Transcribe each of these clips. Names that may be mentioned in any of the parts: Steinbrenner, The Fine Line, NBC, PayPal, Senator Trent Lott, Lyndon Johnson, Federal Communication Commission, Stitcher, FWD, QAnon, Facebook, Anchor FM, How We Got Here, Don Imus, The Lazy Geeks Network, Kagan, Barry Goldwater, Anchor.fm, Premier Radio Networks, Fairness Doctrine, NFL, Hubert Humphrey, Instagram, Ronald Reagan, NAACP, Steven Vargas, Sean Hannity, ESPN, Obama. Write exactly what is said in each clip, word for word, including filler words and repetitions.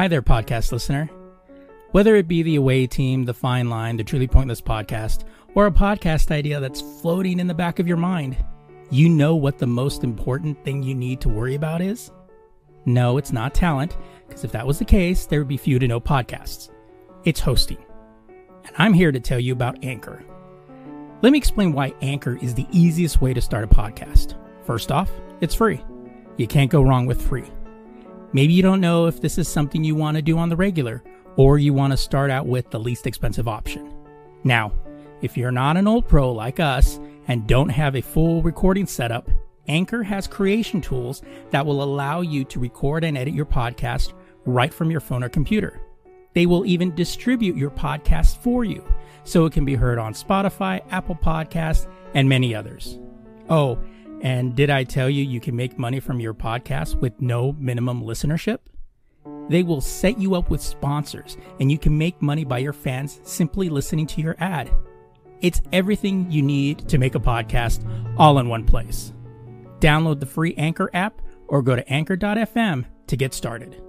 Hi there, podcast listener. Whether it be the Away Team, the Fine Line, the Truly Pointless podcast, or a podcast idea that's floating in the back of your mind, you know what the most important thing you need to worry about is? No, it's not talent, because if that was the case, there would be few to no podcasts. It's hosting. And I'm here to tell you about Anchor. Let me explain why Anchor is the easiest way to start a podcast. First off, it's free. You can't go wrong with free. Maybe you don't know if this is something you want to do on the regular, or you want to start out with the least expensive option. Now, if you're not an old pro like us and don't have a full recording setup, Anchor has creation tools that will allow you to record and edit your podcast right from your phone or computer. They will even distribute your podcast for you, so it can be heard on Spotify, Apple Podcasts, and many others. Oh, and did I tell you you can make money from your podcast with no minimum listenership? They will set you up with sponsors, and you can make money by your fans simply listening to your ad. It's everything you need to make a podcast all in one place. Download the free Anchor app or go to anchor dot f m to get started.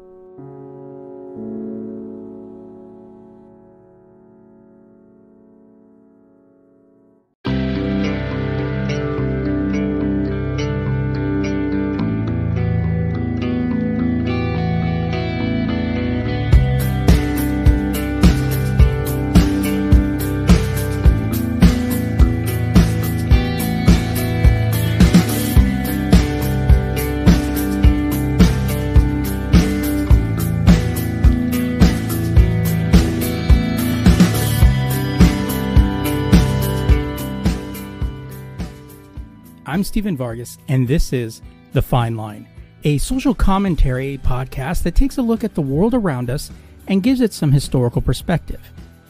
I'm Steven Vargas, and this is The Fine Line, a social commentary podcast that takes a look at the world around us and gives it some historical perspective.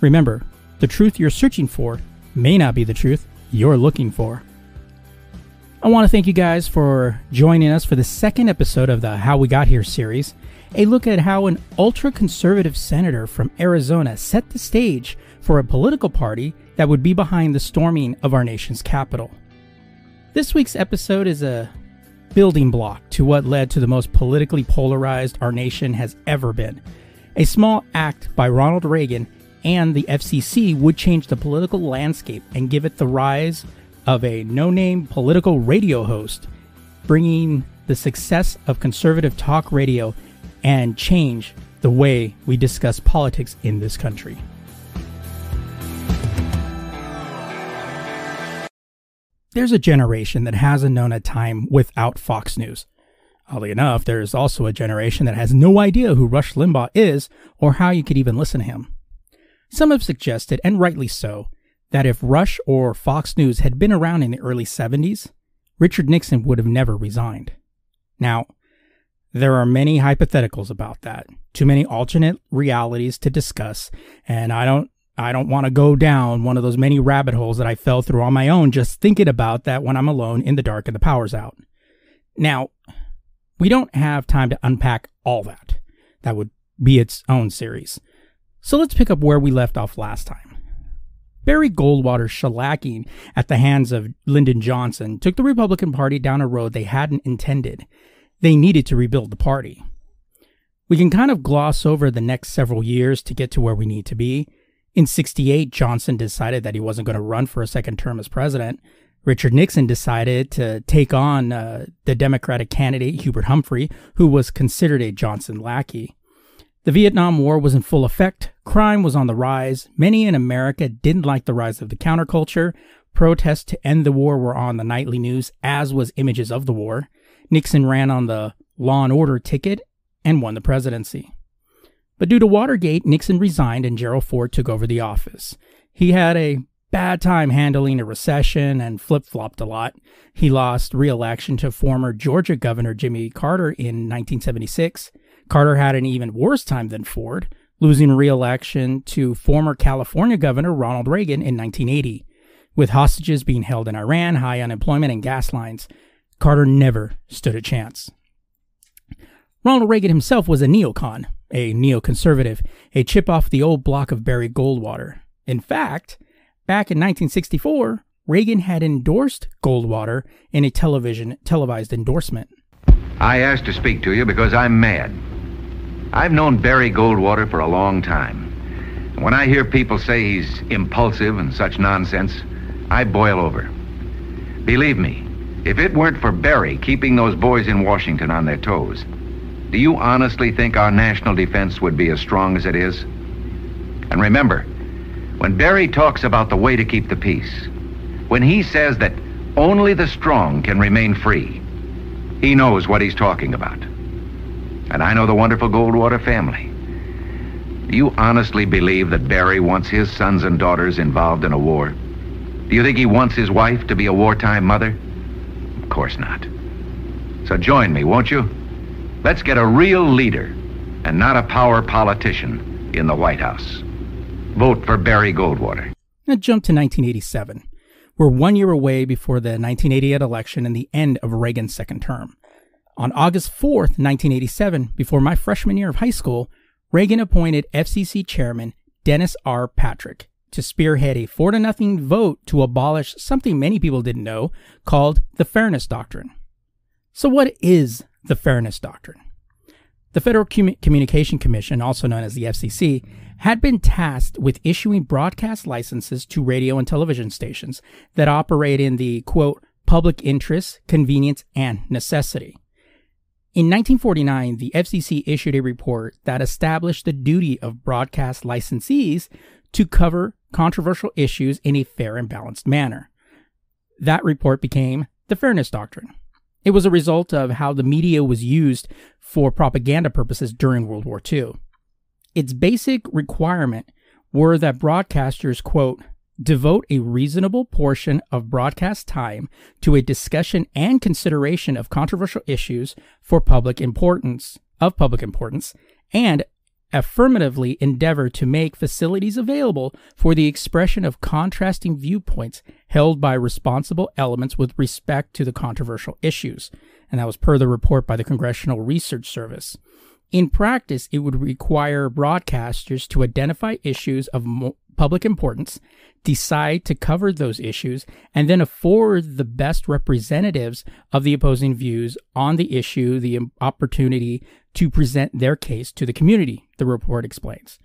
Remember, the truth you're searching for may not be the truth you're looking for. I want to thank you guys for joining us for the second episode of the How We Got Here series, a look at how an ultra-conservative senator from Arizona set the stage for a political party that would be behind the storming of our nation's capital. This week's episode is a building block to what led to the most politically polarized our nation has ever been. A small act by Ronald Reagan and the F C C would change the political landscape and give it the rise of a no-name political radio host, bringing the success of conservative talk radio and change the way we discuss politics in this country. There's a generation that hasn't known a time without Fox News. Oddly enough, there is also a generation that has no idea who Rush Limbaugh is or how you could even listen to him. Some have suggested, and rightly so, that if Rush or Fox News had been around in the early seventies, Richard Nixon would have never resigned. Now, there are many hypotheticals about that, too many alternate realities to discuss, and I don't I don't want to go down one of those many rabbit holes that I fell through on my own just thinking about that when I'm alone in the dark and the power's out. Now, we don't have time to unpack all that. That would be its own series. So let's pick up where we left off last time. Barry Goldwater's shellacking at the hands of Lyndon Johnson took the Republican Party down a road they hadn't intended. They needed to rebuild the party. We can kind of gloss over the next several years to get to where we need to be. In sixty-eight, Johnson decided that he wasn't going to run for a second term as president. Richard Nixon decided to take on uh, the Democratic candidate, Hubert Humphrey, who was considered a Johnson lackey. The Vietnam War was in full effect. Crime was on the rise. Many in America didn't like the rise of the counterculture. Protests to end the war were on the nightly news, as was images of the war. Nixon ran on the law and order ticket and won the presidency. But due to Watergate, Nixon resigned and Gerald Ford took over the office. He had a bad time handling a recession and flip-flopped a lot. He lost re-election to former Georgia Governor Jimmy Carter in nineteen seventy-six. Carter had an even worse time than Ford, losing re-election to former California Governor Ronald Reagan in nineteen eighty. With hostages being held in Iran, high unemployment, and gas lines, Carter never stood a chance. Ronald Reagan himself was a neocon, a neoconservative, a chip off the old block of Barry Goldwater. In fact, back in nineteen sixty-four, Reagan had endorsed Goldwater in a television televised endorsement. I asked to speak to you because I'm mad. I've known Barry Goldwater for a long time. And when I hear people say he's impulsive and such nonsense, I boil over. Believe me, if it weren't for Barry keeping those boys in Washington on their toes, do you honestly think our national defense would be as strong as it is? And remember, when Barry talks about the way to keep the peace, when he says that only the strong can remain free, he knows what he's talking about. And I know the wonderful Goldwater family. Do you honestly believe that Barry wants his sons and daughters involved in a war? Do you think he wants his wife to be a wartime mother? Of course not. So join me, won't you? Let's get a real leader and not a power politician in the White House. Vote for Barry Goldwater. Now jump to nineteen eighty-seven. We're one year away before the nineteen eighty-eight election and the end of Reagan's second term. On August fourth, nineteen eighty-seven, before my freshman year of high school, Reagan appointed F C C Chairman Dennis R. Patrick to spearhead a four to nothing vote to abolish something many people didn't know called the Fairness Doctrine. So what is the Fairness Doctrine? The Federal Communication Commission, also known as the F C C, had been tasked with issuing broadcast licenses to radio and television stations that operate in the, quote, public interest, convenience, and necessity. In nineteen forty-nine, the F C C issued a report that established the duty of broadcast licensees to cover controversial issues in a fair and balanced manner. That report became the Fairness Doctrine. It was a result of how the media was used for propaganda purposes during World War Two. Its basic requirement were that broadcasters, quote, devote a reasonable portion of broadcast time to a discussion and consideration of controversial issues for public importance, of public importance, and affirmatively endeavor to make facilities available for the expression of contrasting viewpoints held by responsible elements with respect to the controversial issues. And that was per the report by the Congressional Research Service. In practice, it would require broadcasters to identify issues of mo- public importance, decide to cover those issues, and then afford the best representatives of the opposing views on the issue the opportunity to present their case to the community, the report explains.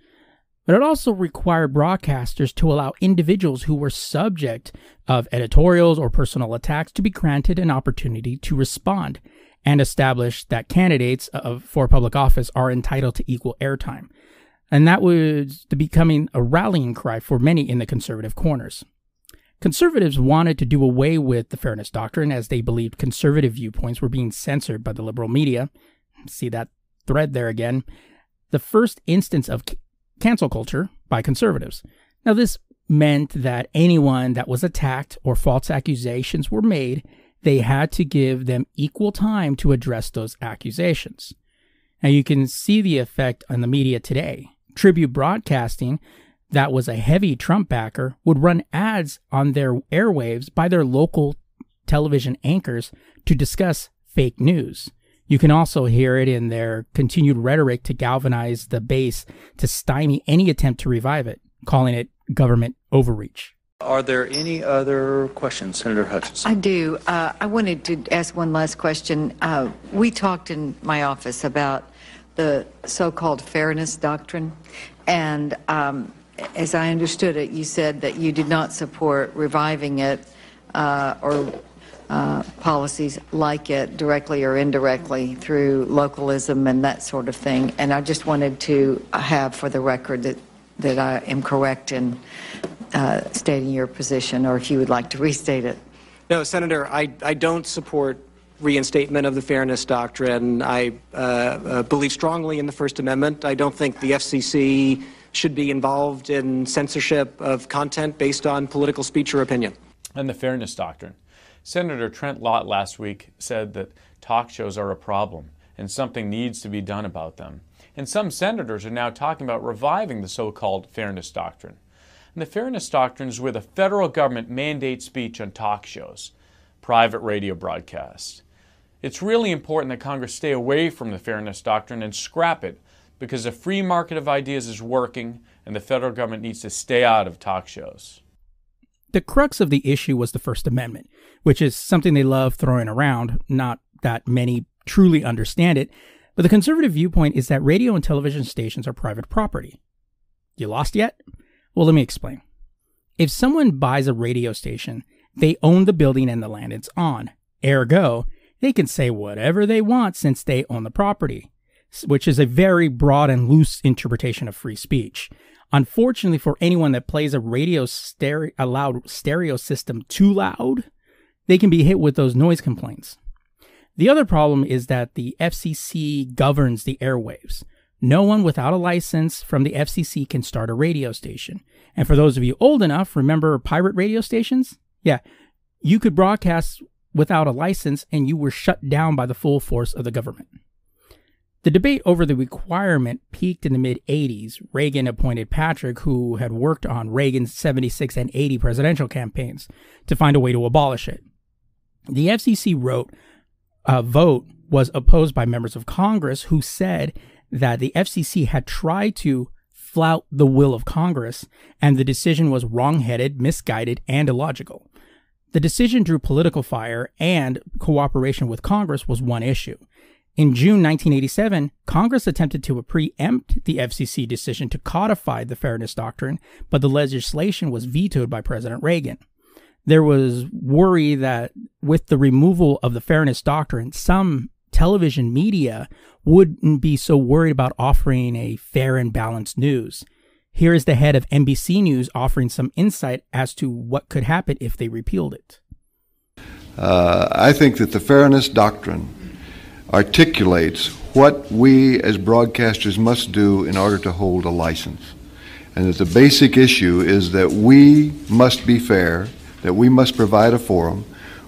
But it also required broadcasters to allow individuals who were subject of editorials or personal attacks to be granted an opportunity to respond, and establish that candidates of, for public office are entitled to equal airtime. And that was becoming a rallying cry for many in the conservative corners. Conservatives wanted to do away with the Fairness Doctrine as they believed conservative viewpoints were being censored by the liberal media. See that thread there again. The first instance of c- cancel culture by conservatives. Now, this meant that anyone that was attacked or false accusations were made, they had to give them equal time to address those accusations. Now, you can see the effect on the media today. Tribune Broadcasting, that was a heavy Trump backer, would run ads on their airwaves by their local television anchors to discuss fake news. You can also hear it in their continued rhetoric to galvanize the base to stymie any attempt to revive it, calling it government overreach. Are there any other questions, Senator Hutchinson? I do. Uh, I wanted to ask one last question. Uh, we talked in my office about the so-called Fairness Doctrine, and um, as I understood it, you said that you did not support reviving it uh, or uh, policies like it directly or indirectly through localism and that sort of thing, and I just wanted to have for the record that, that I am correct in Uh, stating your position, or if you would like to restate it. No, Senator, I, I don't support reinstatement of the Fairness Doctrine. I uh, uh, believe strongly in the First Amendment. I don't think the F C C should be involved in censorship of content based on political speech or opinion. And the Fairness Doctrine. Senator Trent Lott last week said that talk shows are a problem and something needs to be done about them. And some senators are now talking about reviving the so-called Fairness Doctrine. And the Fairness Doctrine is where the federal government mandates speech on talk shows, private radio broadcasts. It's really important that Congress stay away from the Fairness Doctrine and scrap it, because the free market of ideas is working and the federal government needs to stay out of talk shows. The crux of the issue was the First Amendment, which is something they love throwing around. Not that many truly understand it, But the conservative viewpoint is that radio and television stations are private property. You lost yet? Well, let me explain. If someone buys a radio station, they own the building and the land it's on. Ergo, they can say whatever they want since they own the property, which is a very broad and loose interpretation of free speech. Unfortunately for anyone that plays a radio stereo, a loud stereo system too loud, they can be hit with those noise complaints. The other problem is that the F C C governs the airwaves. No one without a license from the F C C can start a radio station. And for those of you old enough, remember pirate radio stations? Yeah, you could broadcast without a license and you were shut down by the full force of the government. The debate over the requirement peaked in the mid-eighties. Reagan appointed Patrick, who had worked on Reagan's seventy-six and eighty presidential campaigns, to find a way to abolish it. The F C C wrote a vote was opposed by members of Congress who said that the F C C had tried to flout the will of Congress, and the decision was wrong-headed, misguided, and illogical. The decision drew political fire, and cooperation with Congress was one issue. In June nineteen eighty-seven, Congress attempted to preempt the F C C decision to codify the Fairness Doctrine, but the legislation was vetoed by President Reagan. There was worry that with the removal of the Fairness Doctrine, some television media wouldn't be so worried about offering a fair and balanced news. Here is the head of N B C News offering some insight as to what could happen if they repealed it. Uh, I think that the Fairness Doctrine articulates what we as broadcasters must do in order to hold a license. And that the basic issue is that we must be fair, that we must provide a forum.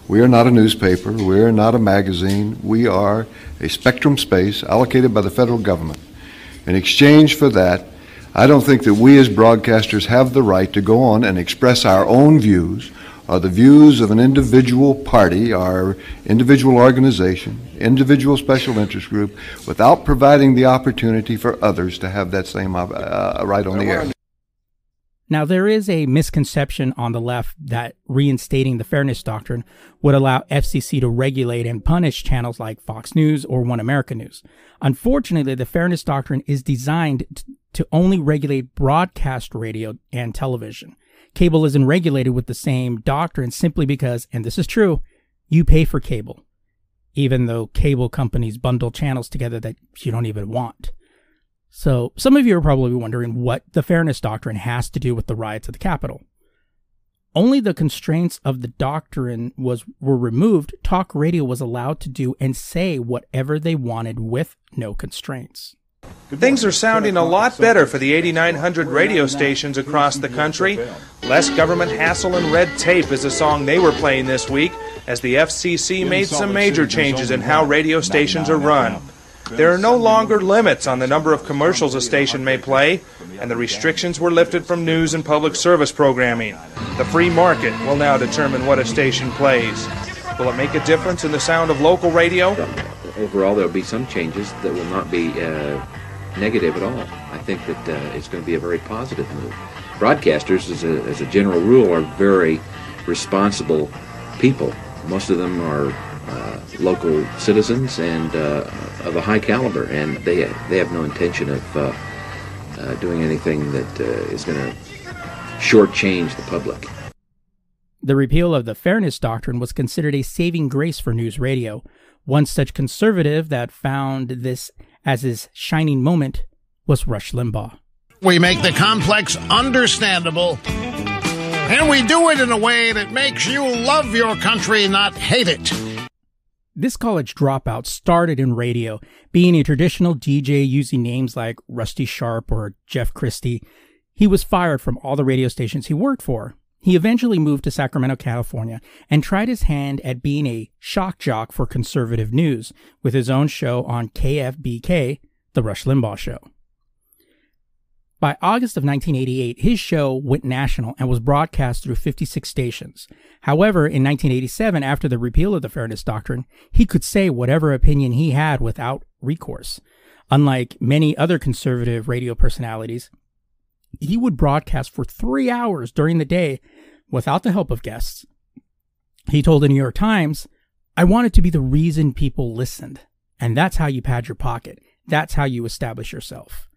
We are not a newspaper, we are not a magazine, we are a spectrum space allocated by the federal government. In exchange for that, I don't think that we as broadcasters have the right to go on and express our own views or the views of an individual party, or individual organization, individual special interest group, without providing the opportunity for others to have that same uh, right on the air. Now, there is a misconception on the left that reinstating the Fairness Doctrine would allow F C C to regulate and punish channels like Fox News or One America News. Unfortunately, the Fairness Doctrine is designed to only regulate broadcast radio and television. Cable isn't regulated with the same doctrine simply because, and this is true, you pay for cable, even though cable companies bundle channels together that you don't even want. So some of you are probably wondering what the Fairness Doctrine has to do with the riots at the Capitol. Only the constraints of the doctrine was were removed. Talk radio was allowed to do and say whatever they wanted with no constraints. Things are sounding a lot better for the eighty-nine hundred radio stations across the country. Less government hassle and red tape is a song they were playing this week as the F C C made some major changes in how radio stations are run. There are no longer limits on the number of commercials a station may play, and the restrictions were lifted from news and public service programming. The free market will now determine what a station plays. Will it make a difference in the sound of local radio? Overall, there will be some changes that will not be uh, negative at all. I think that uh, it's going to be a very positive move. Broadcasters, as a, as a general rule, are very responsible people. Most of them are uh, local citizens and uh, of a high caliber, and they, they have no intention of uh, uh, doing anything that uh, is going to shortchange the public. The repeal of the Fairness Doctrine was considered a saving grace for news radio. One such conservative that found this as his shining moment was Rush Limbaugh. We make the complex understandable, and we do it in a way that makes you love your country, not hate it. This college dropout started in radio, being a traditional D J using names like Rusty Sharp or Jeff Christie. He was fired from all the radio stations he worked for. He eventually moved to Sacramento, California, and tried his hand at being a shock jock for conservative news with his own show on K F B K, The Rush Limbaugh Show. By August of nineteen eighty-eight, his show went national and was broadcast through fifty-six stations. However, in nineteen eighty-seven, after the repeal of the Fairness Doctrine, he could say whatever opinion he had without recourse. Unlike many other conservative radio personalities, he would broadcast for three hours during the day without the help of guests. He told the New York Times, "I wanted to be the reason people listened. And that's how you pad your pocket. That's how you establish yourself.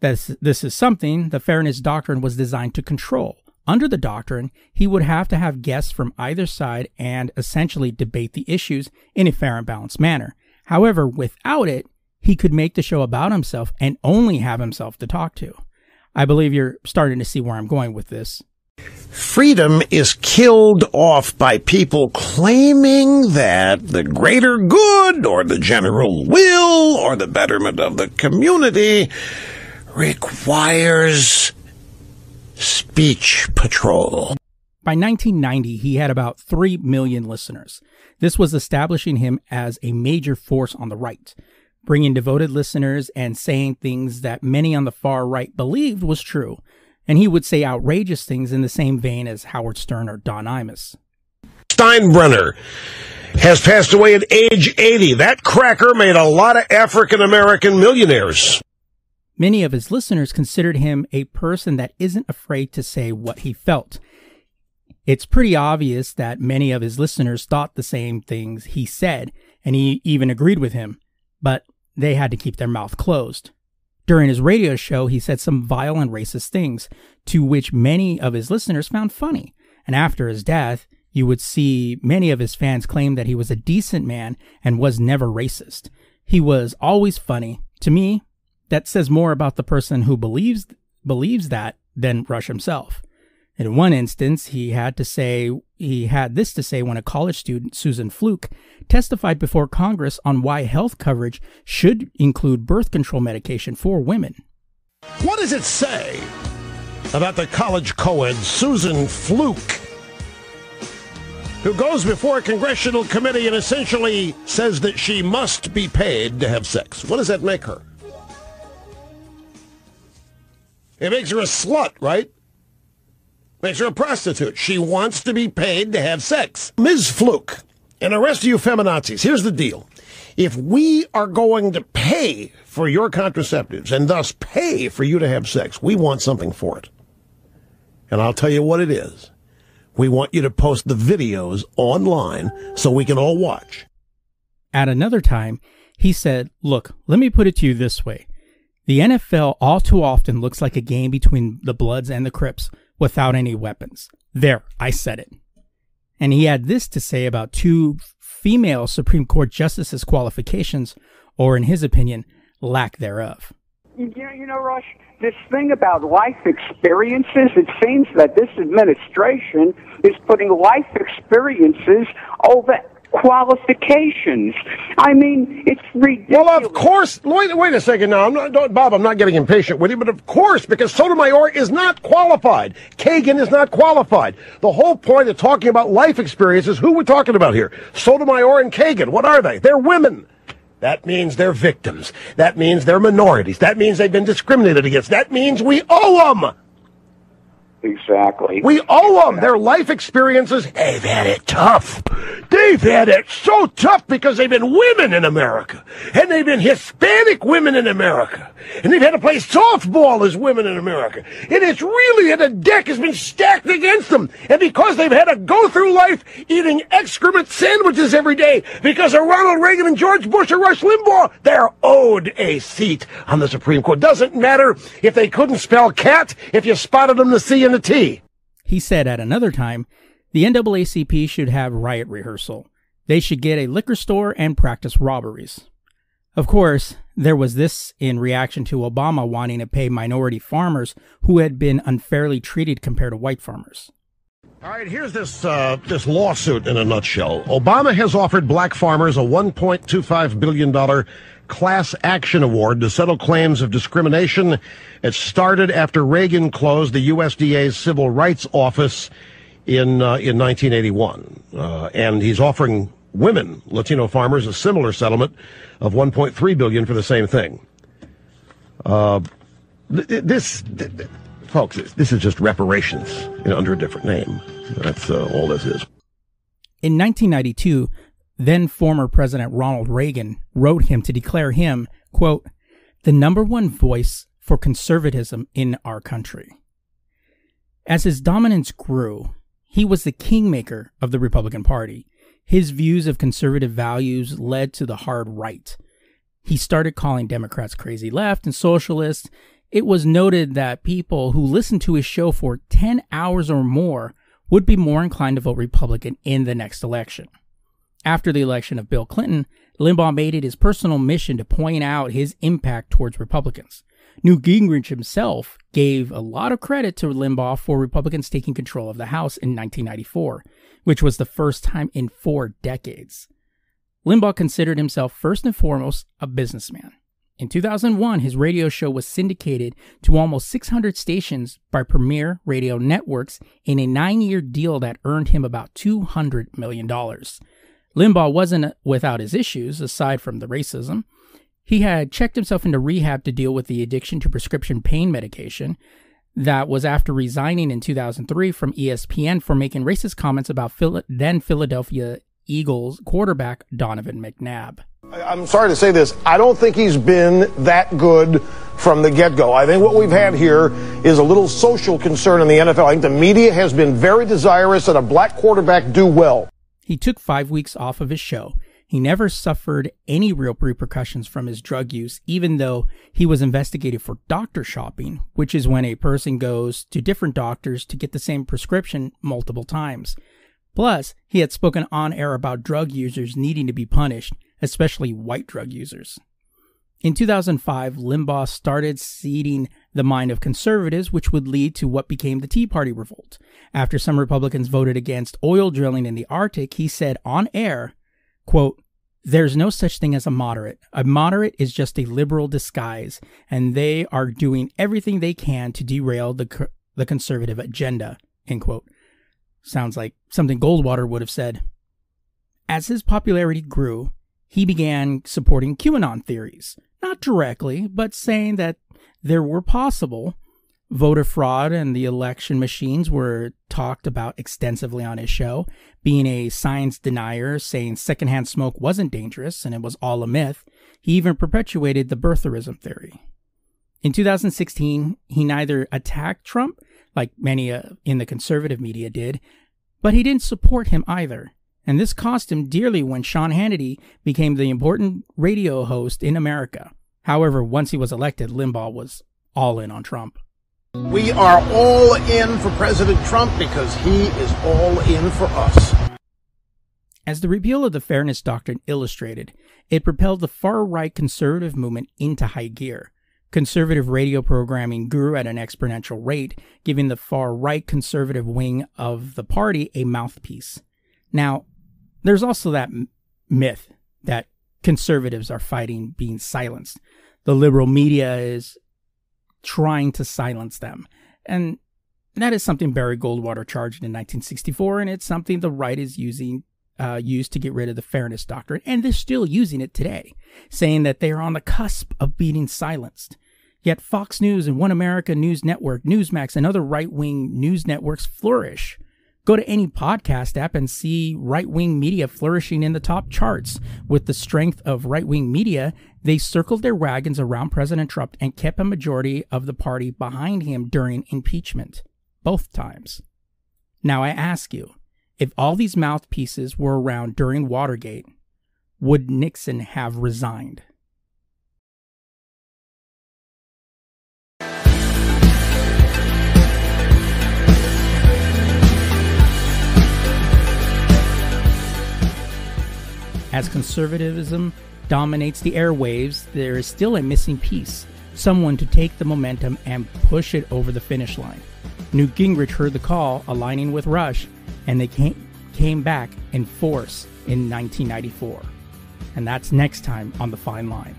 This, this is something the Fairness Doctrine was designed to control. Under the doctrine, he would have to have guests from either side and essentially debate the issues in a fair and balanced manner. However, without it, he could make the show about himself and only have himself to talk to. I believe you're starting to see where I'm going with this. Freedom is killed off by people claiming that the greater good or the general will or the betterment of the community requires speech patrol. By nineteen ninety, he had about three million listeners. This was establishing him as a major force on the right, bringing devoted listeners and saying things that many on the far right believed was true. And he would say outrageous things in the same vein as Howard Stern or Don Imus. Steinbrenner has passed away at age eighty. That cracker made a lot of African-American millionaires. Many of his listeners considered him a person that isn't afraid to say what he felt. It's pretty obvious that many of his listeners thought the same things he said, and he even agreed with him, but they had to keep their mouth closed. During his radio show, he said some vile and racist things, to which many of his listeners found funny. And after his death, you would see many of his fans claim that he was a decent man and was never racist. He was always funny. To me, that says more about the person who believes believes that than Rush himself. In one instance, he had to say he had this to say when a college student, Susan Fluke, testified before Congress on why health coverage should include birth control medication for women. What does it say about the college co-ed Susan Fluke, who goes before a congressional committee and essentially says that she must be paid to have sex? What does that make her? It makes her a slut, right? Makes her a prostitute. She wants to be paid to have sex. Miz Fluke and the rest of you feminazis, here's the deal. If we are going to pay for your contraceptives and thus pay for you to have sex, we want something for it. And I'll tell you what it is. We want you to post the videos online so we can all watch. At another time, he said, look, let me put it to you this way. The N F L all too often looks like a game between the Bloods and the Crips, without any weapons. There, I said it. And he had this to say about two female Supreme Court justices' qualifications, or in his opinion, lack thereof. Yeah, you know, Rush, this thing about life experiences, it seems that this administration is putting life experiences over qualifications. I mean, it's ridiculous. Well, of course. Wait, wait a second now. I'm not, don't, Bob, I'm not getting impatient with you, but of course, because Sotomayor is not qualified. Kagan is not qualified. The whole point of talking about life experiences, who we're talking about here? Sotomayor and Kagan. What are they? They're women. That means they're victims. That means they're minorities. That means they've been discriminated against. That means we owe them. Exactly. We owe them. Their life experiences, they've had it tough. They've had it so tough because they've been women in America. And they've been Hispanic women in America. And they've had to play softball as women in America. And it's really that a deck has been stacked against them. And because they've had to go through life eating excrement sandwiches every day because of Ronald Reagan and George Bush or Rush Limbaugh, they're owed a seat on the Supreme Court. Doesn't matter if they couldn't spell cat, if you spotted them to see in the tea. He said at another time, the N double A C P should have riot rehearsal. They should get a liquor store and practice robberies. Of course, there was this in reaction to Obama wanting to pay minority farmers who had been unfairly treated compared to white farmers. All right, here's this uh, this lawsuit in a nutshell. Obama has offered black farmers a one point two five billion dollars class action award to settle claims of discrimination. It started after Reagan closed the U S D A's Civil Rights Office in uh, in nineteen eighty-one, uh, and he's offering women, Latino farmers, a similar settlement of one point three billion dollars for the same thing. Uh, th th this, th th folks, this is just reparations in, under a different name. That's uh, all this is. In nineteen ninety-two. Then former President Ronald Reagan wrote him to declare him, quote, the number one voice for conservatism in our country. As his dominance grew, he was the kingmaker of the Republican Party. His views of conservative values led to the hard right. He started calling Democrats crazy left and socialists. It was noted that people who listened to his show for ten hours or more would be more inclined to vote Republican in the next election. After the election of Bill Clinton, Limbaugh made it his personal mission to point out his impact towards Republicans. Newt Gingrich himself gave a lot of credit to Limbaugh for Republicans taking control of the House in nineteen ninety-four, which was the first time in four decades. Limbaugh considered himself first and foremost a businessman. In two thousand one, his radio show was syndicated to almost six hundred stations by Premier Radio Networks in a nine-year deal that earned him about two hundred million dollars. Limbaugh wasn't without his issues, aside from the racism. He had checked himself into rehab to deal with the addiction to prescription pain medication. That was after resigning in two thousand three from E S P N for making racist comments about then Philadelphia Eagles quarterback Donovan McNabb. I'm sorry to say this. I don't think he's been that good from the get-go. I think what we've had here is a little social concern in the N F L. I think the media has been very desirous that a black quarterback do well. He took five weeks off of his show. He never suffered any real repercussions from his drug use, even though he was investigated for doctor shopping, which is when a person goes to different doctors to get the same prescription multiple times. Plus, he had spoken on air about drug users needing to be punished, especially white drug users. In two thousand five, Limbaugh started seeding the mind of conservatives, which would lead to what became the Tea Party revolt. After some Republicans voted against oil drilling in the Arctic, he said on air, quote, "There's no such thing as a moderate. A moderate is just a liberal disguise, and they are doing everything they can to derail the the conservative agenda," end quote. Sounds like something Goldwater would have said. As his popularity grew, he began supporting QAnon theories, not directly, but saying that there were possible voter fraud and the election machines were talked about extensively on his show, being a science denier, saying secondhand smoke wasn't dangerous and it was all a myth. He even perpetuated the birtherism theory. In two thousand sixteen, he neither attacked Trump, like many uh, in the conservative media did, but he didn't support him either. And this cost him dearly when Sean Hannity became the important radio host in America. However, once he was elected, Limbaugh was all in on Trump. We are all in for President Trump because he is all in for us. As the repeal of the Fairness Doctrine illustrated, it propelled the far-right conservative movement into high gear. Conservative radio programming grew at an exponential rate, giving the far-right conservative wing of the party a mouthpiece. Now, there's also that myth that conservatives are fighting being silenced. The liberal media is trying to silence them. And that is something Barry Goldwater charged in nineteen sixty-four, and it's something the right is using uh, used to get rid of the Fairness Doctrine, and they're still using it today, saying that they are on the cusp of being silenced. Yet Fox News and One America News Network, Newsmax, and other right-wing news networks flourish. Go to any podcast app and see right-wing media flourishing in the top charts. With the strength of right-wing media, they circled their wagons around President Trump and kept a majority of the party behind him during impeachment, both times. Now I ask you, if all these mouthpieces were around during Watergate, would Nixon have resigned? As conservatism dominates the airwaves, there is still a missing piece, someone to take the momentum and push it over the finish line. Newt Gingrich heard the call, aligning with Rush, and they came, came back in force in nineteen ninety-four. And that's next time on The Fine Line.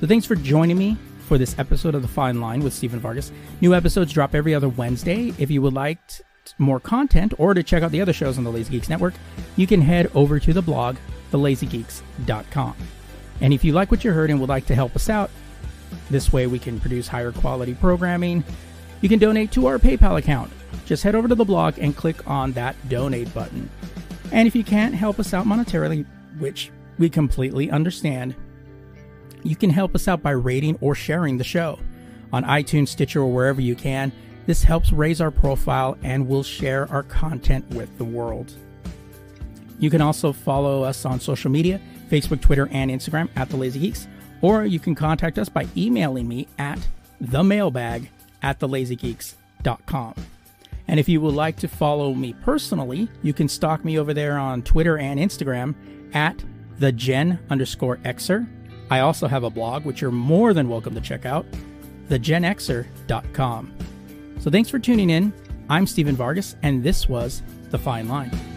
So thanks for joining me for this episode of The Fine Line with Steven Vargas. New episodes drop every other Wednesday. If you would like to more content or to check out the other shows on the Lazy Geeks Network, you can head over to the blog, the lazy geeks dot com. And if you like what you heard and would like to help us out, this way we can produce higher quality programming, you can donate to our PayPal account. Just head over to the blog and click on that donate button. And if you can't help us out monetarily, which we completely understand, you can help us out by rating or sharing the show on iTunes, Stitcher, or wherever you can. This helps raise our profile and we'll share our content with the world. You can also follow us on social media, Facebook, Twitter, and Instagram at The Lazy Geeks, or you can contact us by emailing me at the mailbag at the lazy geeks dot com. And if you would like to follow me personally, you can stalk me over there on Twitter and Instagram at thejen underscore Xer. I also have a blog, which you're more than welcome to check out, the gen xer dot com. So thanks for tuning in. I'm Steven Vargas, and this was The Fine Line.